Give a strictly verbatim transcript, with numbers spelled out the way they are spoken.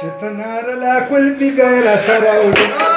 Çetanarla kulpi gayrasara oldu.